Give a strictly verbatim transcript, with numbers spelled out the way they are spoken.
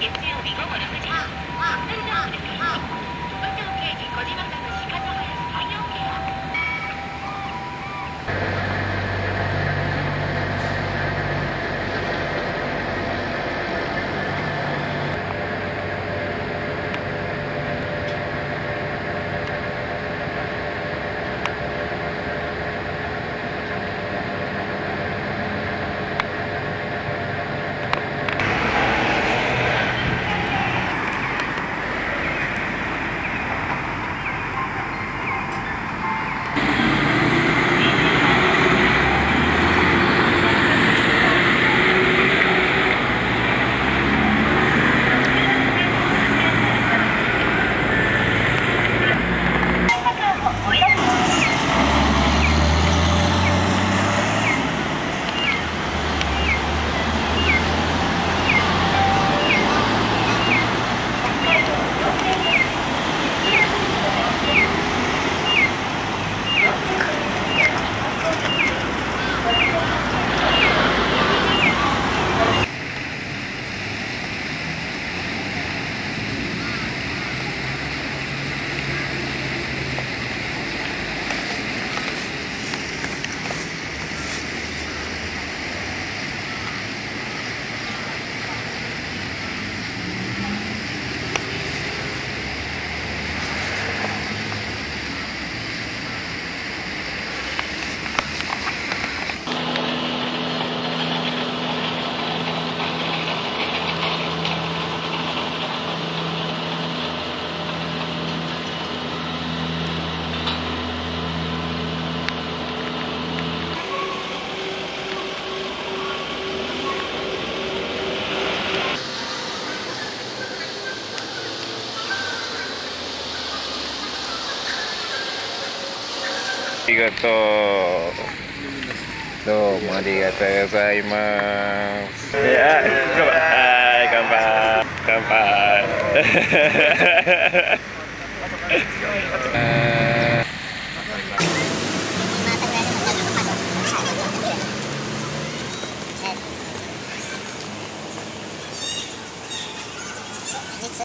ありがとう。どうもありがとうございます。いや、乾杯、乾杯、乾杯。